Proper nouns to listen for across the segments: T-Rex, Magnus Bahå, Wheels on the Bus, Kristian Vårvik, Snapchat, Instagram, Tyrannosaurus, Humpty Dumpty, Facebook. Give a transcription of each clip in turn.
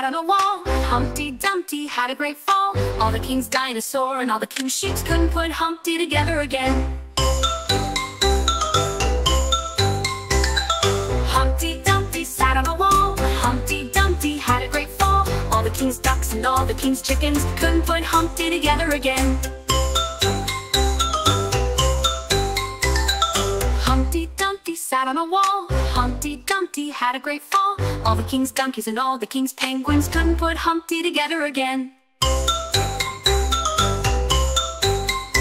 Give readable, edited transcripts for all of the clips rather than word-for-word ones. sat on a wall. Humpty Dumpty had a great fall. All the king's dinosaur and all the king's sheep couldn't put Humpty together again. Humpty Dumpty sat on a wall. Humpty Dumpty had a great fall. All the king's ducks and all the king's chickens couldn't put Humpty together again. Humpty Dumpty sat on a wall. Humpty Dumpty had a great fall. All the king's donkeys and all the king's penguins couldn't put Humpty together again. Humpty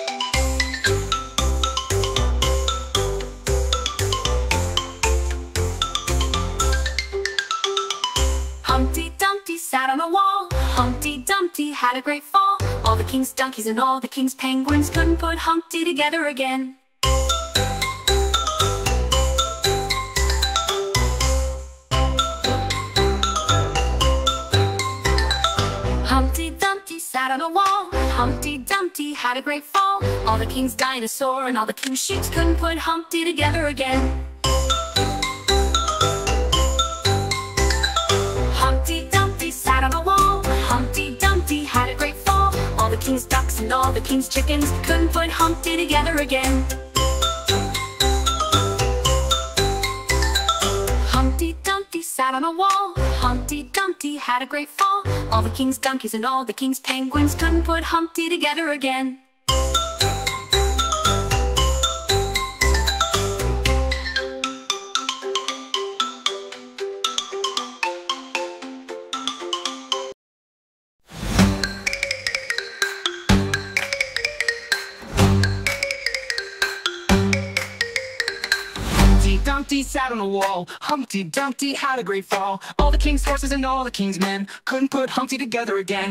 Dumpty sat on a wall. Humpty Dumpty had a great fall. All the king's donkeys and all the king's penguins couldn't put Humpty together again. Humpty Dumpty sat on a wall. Humpty Dumpty had a great fall. All the king's dinosaur and all the king's sheep couldn't put Humpty together again. Humpty Dumpty sat on a wall. Humpty Dumpty had a great fall. All the king's ducks and all the king's chickens couldn't put Humpty together again. Humpty Dumpty sat on a wall. Humpty Dumpty had a great fall. All the king's donkeys and all the king's penguins couldn't put Humpty together again. Humpty sat on a wall. Humpty Dumpty had a great fall. All the king's horses and all the king's men couldn't put Humpty together again.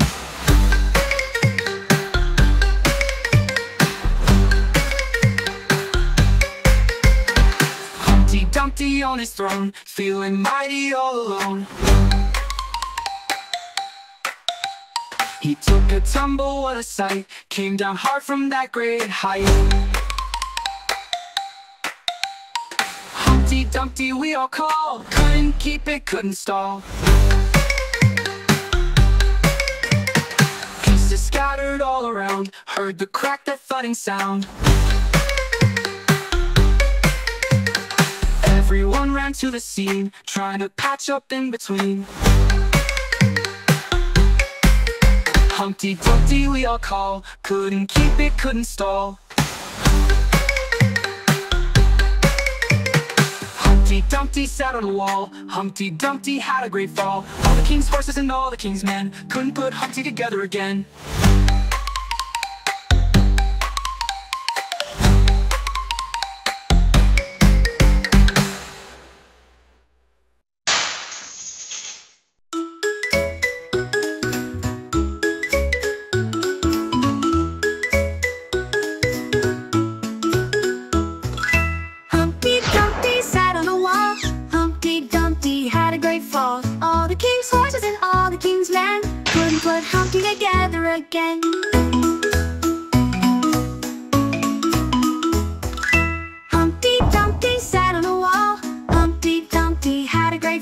Humpty Dumpty on his throne, feeling mighty all alone. He took a tumble, what a sight, came down hard from that great height. Humpty Dumpty we all call, couldn't keep it, couldn't stall. Pieces scattered all around, heard the crack, that thudding sound. Everyone ran to the scene, trying to patch up in between. Humpty Dumpty we all call, couldn't keep it, couldn't stall. Humpty Dumpty sat on a wall. Humpty Dumpty had a great fall. All the king's horses and all the king's men couldn't put Humpty together again. Again. Humpty Dumpty sat on a wall. Humpty Dumpty had a great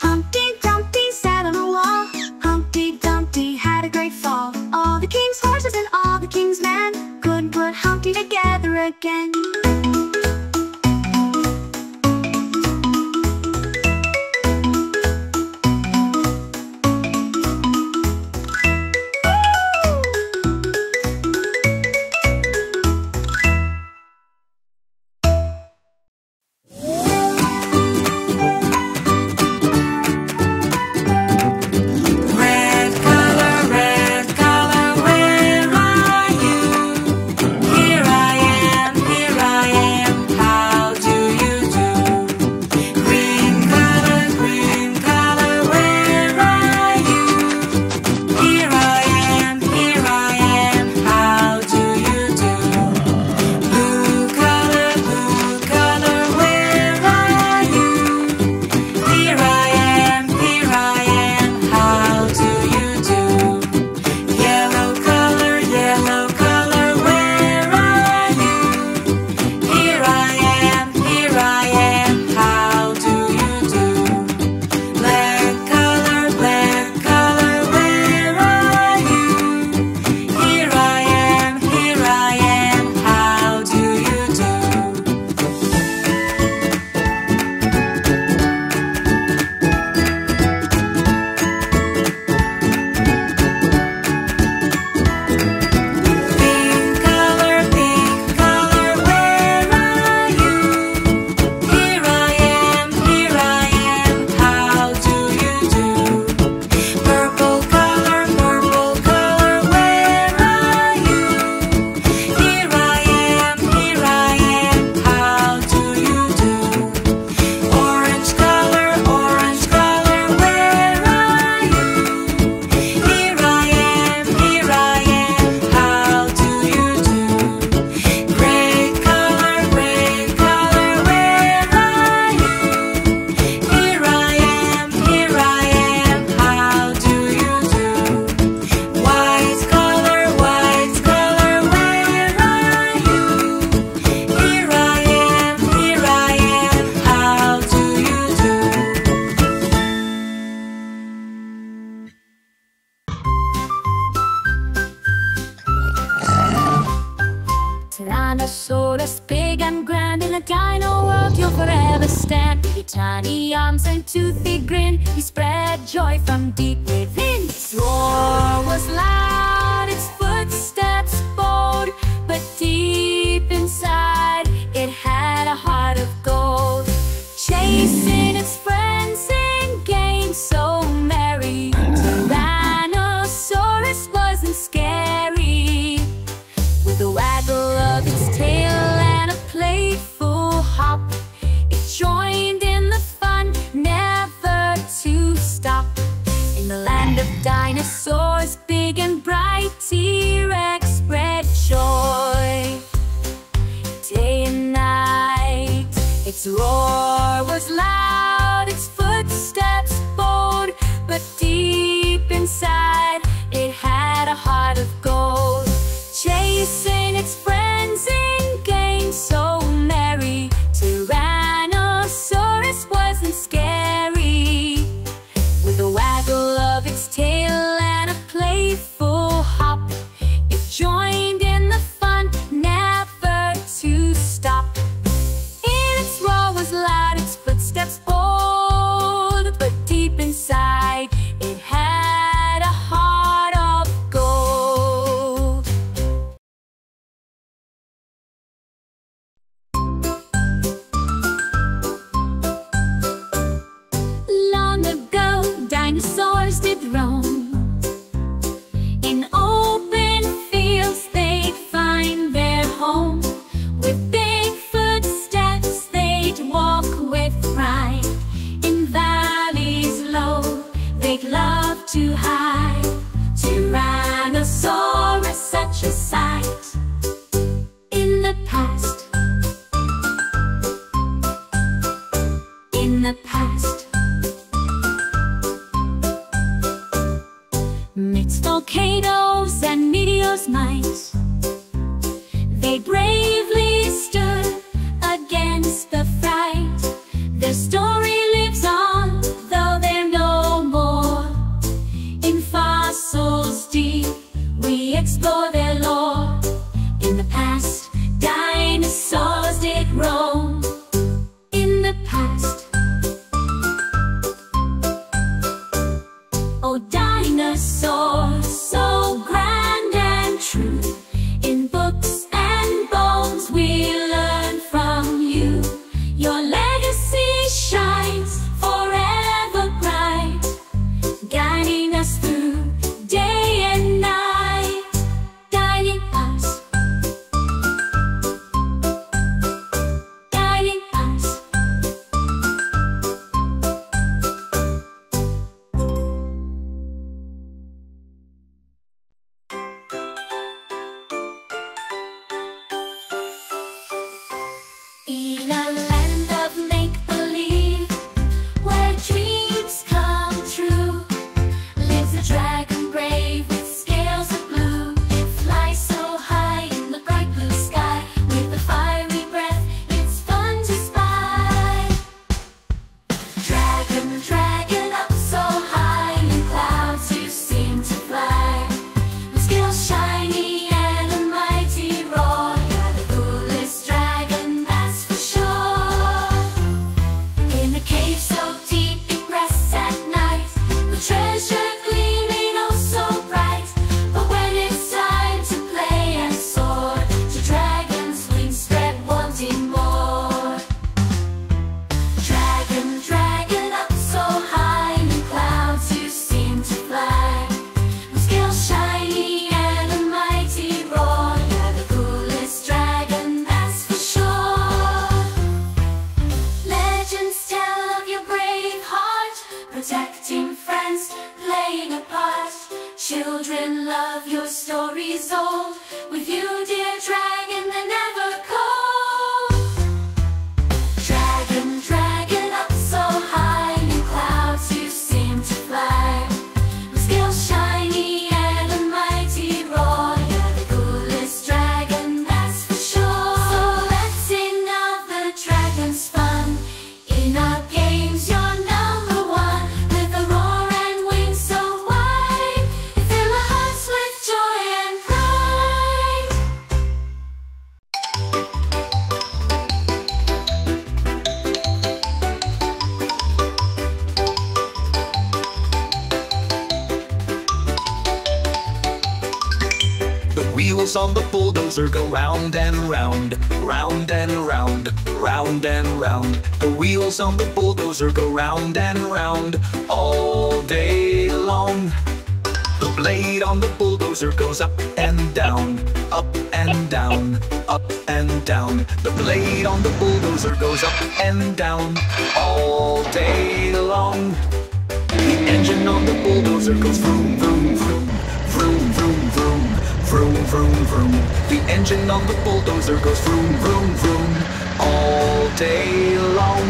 Humpty Dumpty sat on a wall. Humpty Dumpty had a great fall. All the king's horses and all the king's men couldn't put Humpty together again. coldest, big and grand. In a dino world you'll forever stand. With your tiny arms and toothy grin, he spread joy from deep within. His roar was loud, its footsteps bold, but deep inside it had a heart of gold. Chasing its friends in games so merry, Tyrannosaurus wasn't scary. With the waggle of its tail and a playful hop, it joined in the fun, never to stop. In the land of dinosaurs, big and bright, T-Rex spread joy day and night. Its roar was loud, its footsteps bold, but deep inside it had a heart of gold. Chasing its friends in games so merry, Tyrannosaurus wasn't scary. With a waggle of its tail and a playful hop, it joined in the fun, never to stop. Its roar was loud, its footsteps bold, but deep inside it had a heart of gold. Long ago, dinosaurs did roam. In open fields, they'd find their home. With big footsteps, they'd walk with pride. In valleys low, they'd love to hide. Tyrannosaurus, such a sight. In the past, midst volcanoes and meteors' might, they bravely stood against the fright. Their story lives on, though they're no more. In fossils deep, we explore their lore. In the past, dinosaurs did roam. In the past, oh, dinosaurs, so grand and true. In books and bones we learn from you. Your legacy shines forever bright, guiding us through day and night. Guiding us. In a land of make-believe, where dreams come true, lives a dragon brave with scales of blue. It flies so high in the bright blue sky, with a fiery breath, it's fun to spy. Dragon, dragon, up so high in clouds you seem to fly. With scales shiny and a mighty roar, you're the coolest dragon, that's for sure. In a cave so deep it rests at night, the treasure gleaming oh so bright. But when it's time to play and soar, the dragon's wings spread wanting more. Dragon, dragon, up so high in the clouds you seem to fly. With scales shiny and a mighty roar, you're the coolest dragon, that's for sure. Legends tell of your brave heart, protecting friends, playing a part. Children love your stories old. With you, dear dragon, they're never cold. Dragon, dragon, up so high in the clouds you seem to fly. With scales shiny and a mighty roar, you're the coolest dragon, that's for sure. So let's sing of the dragon's fun. In our games, you're number one. With a roar and wings so wide, it fills our hearts with joy and pride. wheels on the bulldozer go round and round, round and round, round and round. The wheels on the bulldozer go round and round all day long. The blade on the bulldozer goes up and down, up and down, up and down. The blade on the bulldozer goes up and down all day long. The engine on the bulldozer goes vroom, vroom, vroom, vroom, vroom, vroom, vroom, vroom, vroom. The engine on the bulldozer goes vroom, vroom, vroom all day long.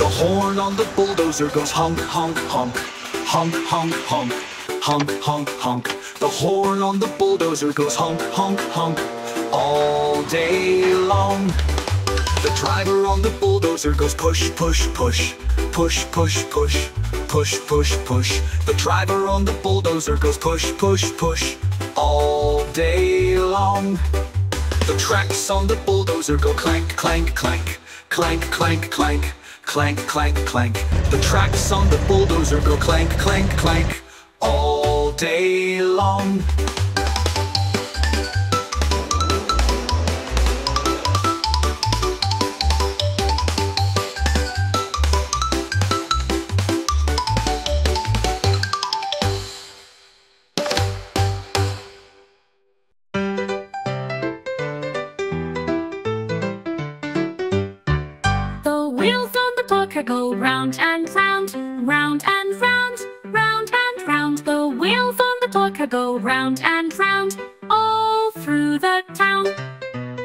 The horn on the bulldozer goes honk, honk, honk, honk, honk, honk, honk, honk, honk. The horn on the bulldozer goes honk, honk, honk all day long. The driver on the bulldozer goes push, push, push, push, push, push, push, push, push. The driver on the bulldozer goes push, push, push all day long. The tracks on the bulldozer go clank, clank, clank, clank, clank, clank, clank, clank, clank. The tracks on the bulldozer go clank, clank, clank all day long. The wheels on the clock go round and round, round and round, round and round. The wheels on the clock go round and round all through the town.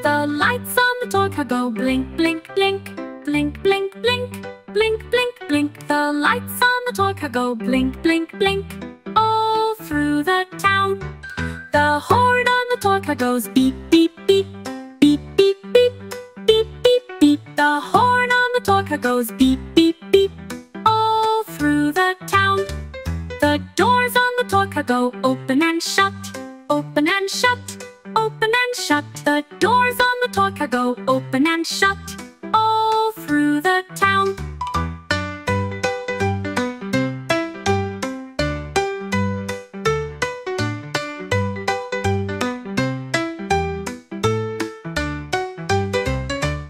The lights on the clock go blink, blink, blink, blink, blink, blink, blink, blink, blink. The lights on the clock go blink, blink, blink all through the town. The horn on the clock goes beep, beep, beep, beep, beep, beep, beep, beep, beep. The horn on the clock goes beep, beep, beep all through the town. The doors on the clock go open and shut, open and shut, open and shut. The doors on the clock go open and shut all through the town.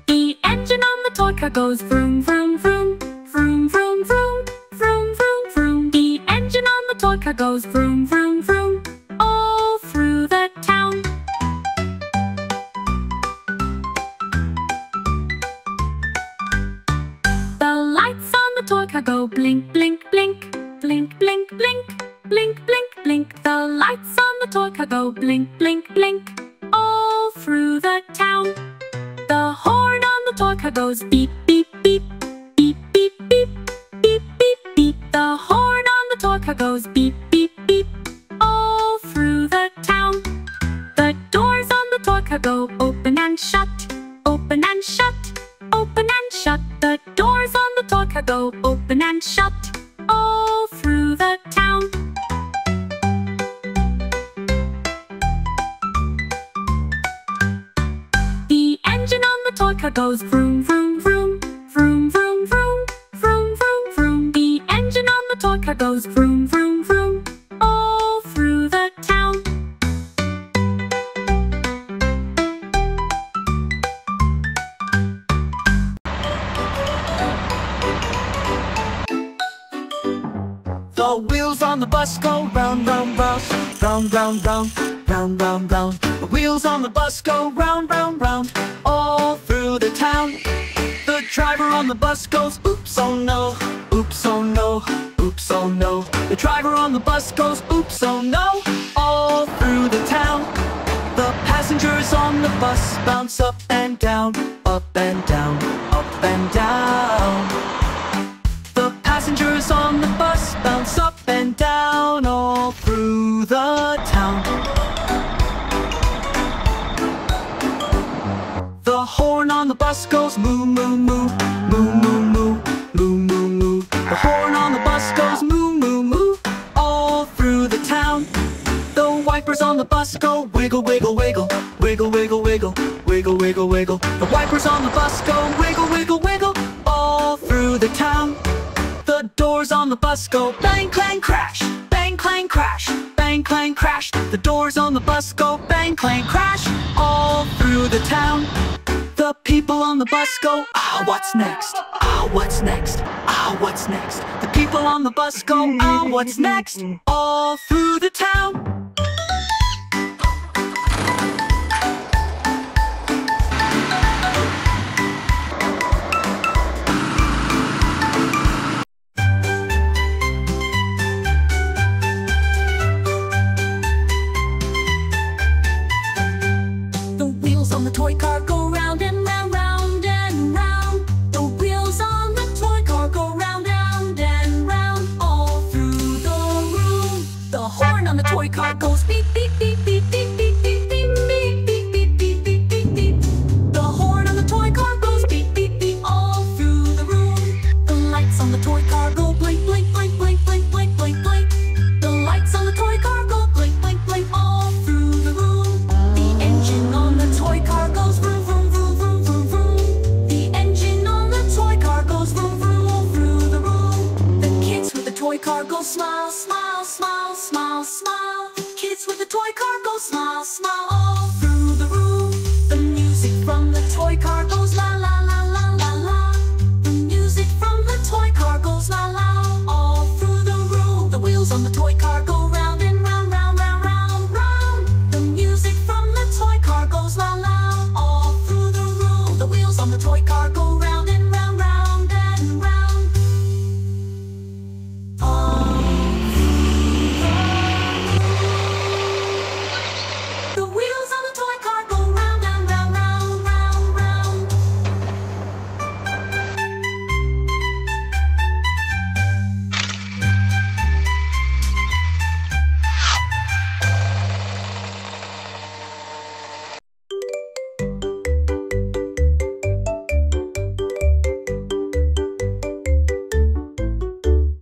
The engine on the clock goes vroom, vroom, vroom, vroom, vroom, vroom, vroom, vroom, vroom. The engine on the clock goes vroom, vroom, vroom all through the town. The lights on the clock go blink, blink, blink, blink, blink, blink, blink, blink, blink. The lights on the clock go blink, blink, blink all through the town. The horn on the clock goes beep, beep, beep, beep, beep, beep, beep, beep, beep. The horn on the clock goes beep, beep, beep all through the town. The doors on the clock go open and shut, open and shut, open and shut. The doors on the clock go open and shut all through the town. The engine on the clock goes vroom, vroom, vroom, vroom, vroom, vroom, vroom, vroom, vroom. The engine on the clock goes vroom, vroom, vroom all through the town. The wheels on the bus go round, round, round, round, round, round, round, round, round. The wheels on the bus go round, round, round, all through the town. The driver on the bus goes, oops, oh no, oops, oh no, oops, oh no. The driver on the bus goes, oops, oh no, all through the town. The passengers on the bus bounce up and down, up and down, up and down. Passengers on the bus bounce up and down all through the town. The horn on the bus goes moo, moo, moo, moo, moo, moo, moo, moo, moo. The horn on the bus goes moo, moo, moo all through the town. The wipers on the bus go wiggle, wiggle, wiggle, wiggle, wiggle, wiggle, wiggle. wiggle, wiggle, wiggle. The wipers on the bus go wiggle, wiggle, wiggle all through the town. The doors on the bus go bang, clang, crash. Bang, clang, crash. Bang, clang, crash. The doors on the bus go bang, clang, crash all through the town. The people on the bus go, ah, what's next? Ah, what's next? Ah, what's next? The people on the bus go, ah, what's next? All through the town. The toy car go round and round, round and round. The wheels on the toy car go round, round and round all through the room. The horn on the toy car goes beep, beep, beep, beep, beep, beep, beep, beep, beep, beep, beep, beep, beep, beep, beep. The horn on the toy car goes beep, beep, beep all through the room. The lights on the toy car go blink, blink, blink, blink, blink, blink, blink, blink. The lights on the toy car go blink, blink, blink all through the room. The engine on the toy car goes vroom, vroom, vroom, vroom, vroom, vroom. The engine on the toy car goes vroom, vroom, all through the room. The kids with the toy car go smile, smile, smile, smile, smile. The kids with the toy car go smile, smile all through the room. The music from the toy car goes la, la, la, la, la, la. The music from the toy car goes la, la, all through the room. The wheels on the toy car go round and round, round, round, round, round. The music from the toy car goes la, la, all through the room. The wheels on the toy car go round and round, round and round. The wheels on the toy car go round and round, round, round, round.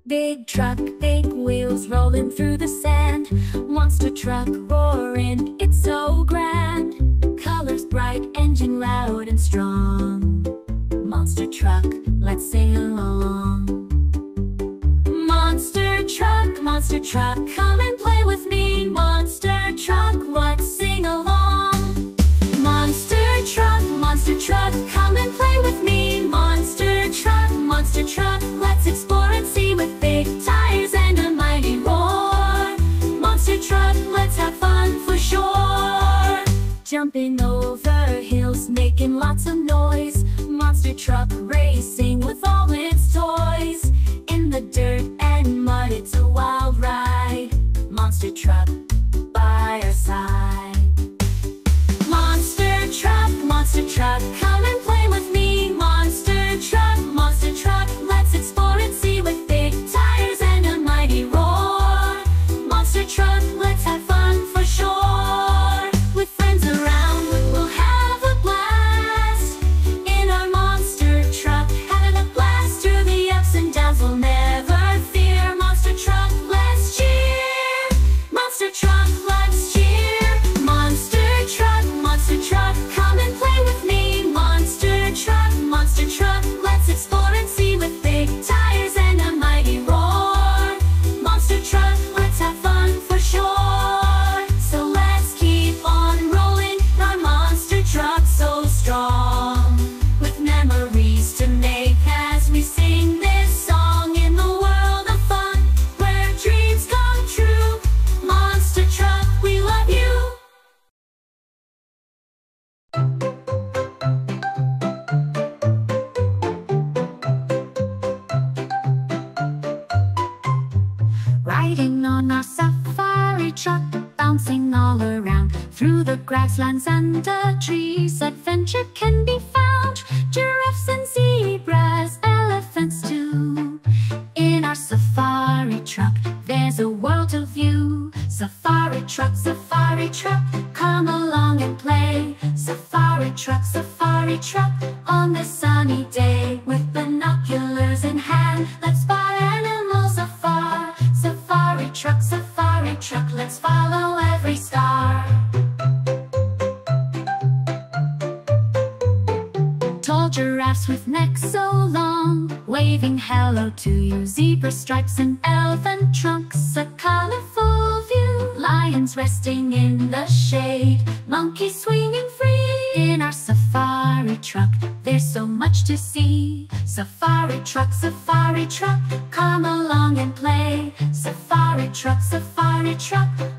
Big truck, big wheels rolling through the sand. Monster truck roaring, it's so grand. Colors bright, engine loud and strong. Monster truck, let's sing along. Monster truck, come and play with me. Monster truck, let's sing along. Monster truck, come and play with me. Monster truck, let's explore and see with big tires and a mighty roar. Monster truck, let's have fun for sure. Jumping over hills, making lots of noise. Monster truck racing with all its toys. In the dirt and mud, it's a wild ride. Monster truck by our side. Monster truck, come and play with me. Monster truck, let's explore and see with big tires and a mighty roar. Monster truck, let's have fun for sure. With friends around, we'll have a blast. In our monster truck, having a blast. Through the ups and downs, we'll never fear. Monster truck, let's cheer. Monster truck, let's cheer. Monster truck, come and play with me. Monster truck, let's explore and see with big tires and a mighty roar. Monster truck, let's have fun for sure. So let's keep on rolling, our monster truck so strong. With memories to make as we sing this song. In the world of fun, where dreams come true. Monster truck, we love you. Riding on our safari truck, bouncing all around. Through the grasslands and the trees, adventure can be found. Giraffes and zebras, elephants too. In our safari truck, there's a world to view. Safari truck, come along and play. Safari truck, on this sunny day. With binoculars in hand, let's spot animals afar. Safari truck, let's follow every star. yellow to you, zebra stripes and elephant trunks, a colorful view. Lions resting in the shade, monkeys swinging free in our safari truck. There's so much to see. Safari truck, come along and play. Safari truck,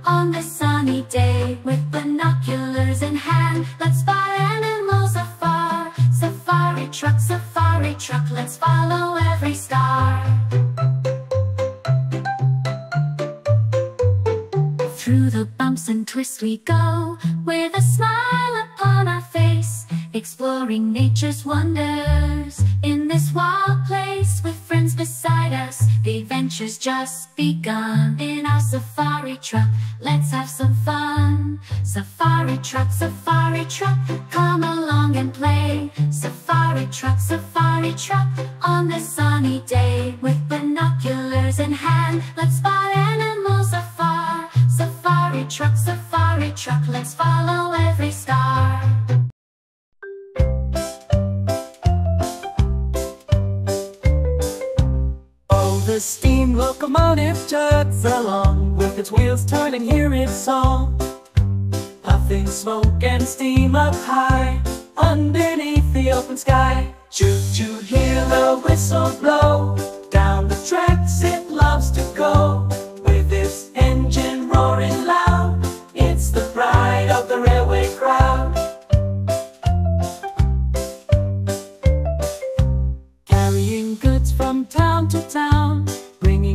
on this sunny day, with binoculars in hand, let's spy animals afar. Safari truck, let's follow every star. Through the bumps and twists we go, with a smile upon our face, exploring nature's wonders. In this wild place, with friends beside us, the adventure's just begun. In our safari truck, let's have some fun. Safari truck, come along and play. Safari truck, on this sunny day, with binoculars in hand, let's spot animals afar. Safari truck, let's follow every star. The steam locomotive chugs along, with its wheels turning, hear its song, puffing smoke and steam up high, underneath the open sky. Choo-choo, hear the whistle blow, down the tracks it loves to go, with its engine roaring loud, it's the pride of the railway crowd. Carrying goods from town to town,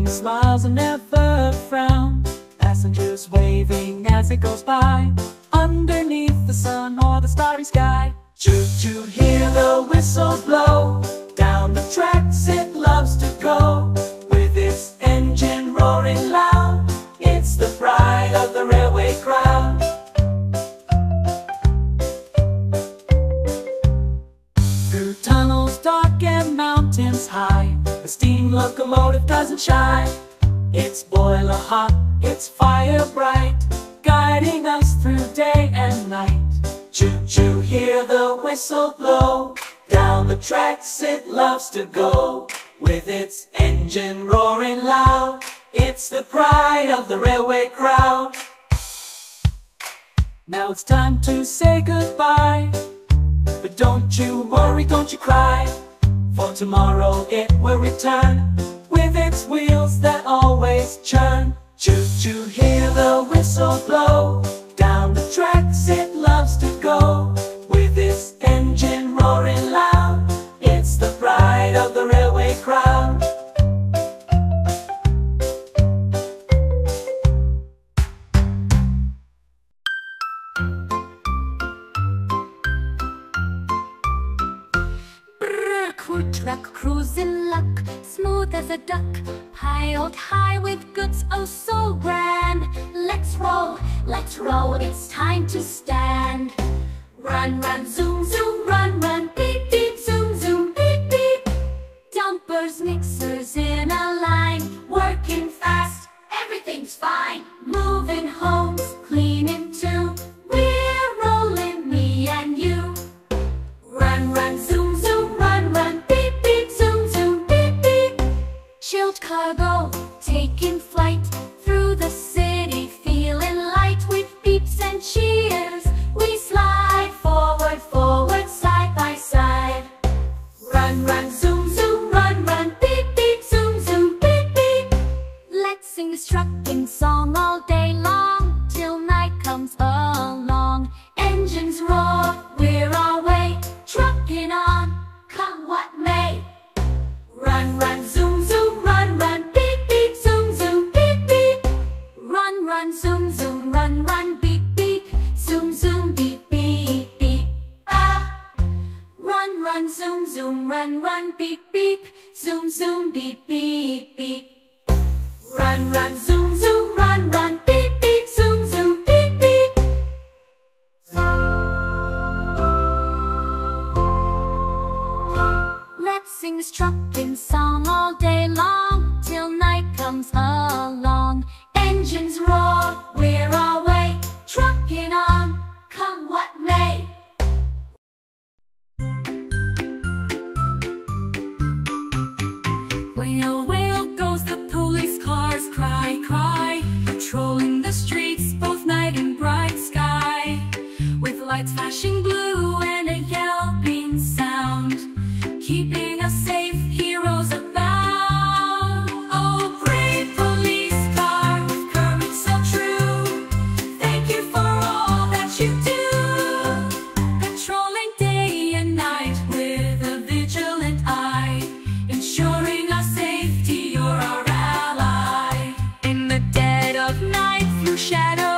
smiles and never frown, passengers waving as it goes by, underneath the sun or the starry sky. Choo-choo, hear the whistle blow, down the tracks it loves to go, with its engine roaring loud, it's the pride of the railway crowd. Through tunnels dark and mountains high, the steam locomotive doesn't shy, it's boiler hot, it's fire bright, guiding us through day and night. Choo-choo, hear the whistle blow, down the tracks it loves to go, with its engine roaring loud, it's the pride of the railway crowd. Now it's time to say goodbye, but don't you worry, don't you cry, for tomorrow it will return, with its wheels that always churn. Choo-choo, hear the whistle blow, down the tracks it loves to go, with its engine roaring loud, it's the pride of the railway crowd. Truck cruising luck, smooth as a duck, piled high with goods oh so grand. Let's roll, it's time to stand. Run, run, zoom, zoom, run, run, beep, beep, zoom, zoom, beep, beep. Dumpers, mixers in a line, working fast, everything's fine. Moving homes, cleaning too, we're rolling, me and you. Run, run, zoom, zoom, run, run, beep. Chilled cargo, taking flight, through the city feeling light, with beeps and cheers, we slide forward, forward, side by side. Run, run, zoom, zoom, run, run, beep, beep, zoom, zoom, beep, beep. Let's sing this trucking song all day long, till night comes along. Engines roar, we're our way, trucking on, come what may. Run, run, zoom, zoom, run, run, beep, beep, zoom, zoom, beep, beep. Run, run, zoom, zoom, run, run, beep, beep, zoom, zoom, beep, beep, beep. Ah! Run, run, zoom, zoom, run, run, beep, beep, zoom, zoom, beep, beep, beep. Run, run, zoom, zoom, run, run, beep, beep, zoom, zoom, beep, beep. Let's sing this trucking song all day long, till night comes along. Engines roar, we're our way, trucking on, come what may. We shadow.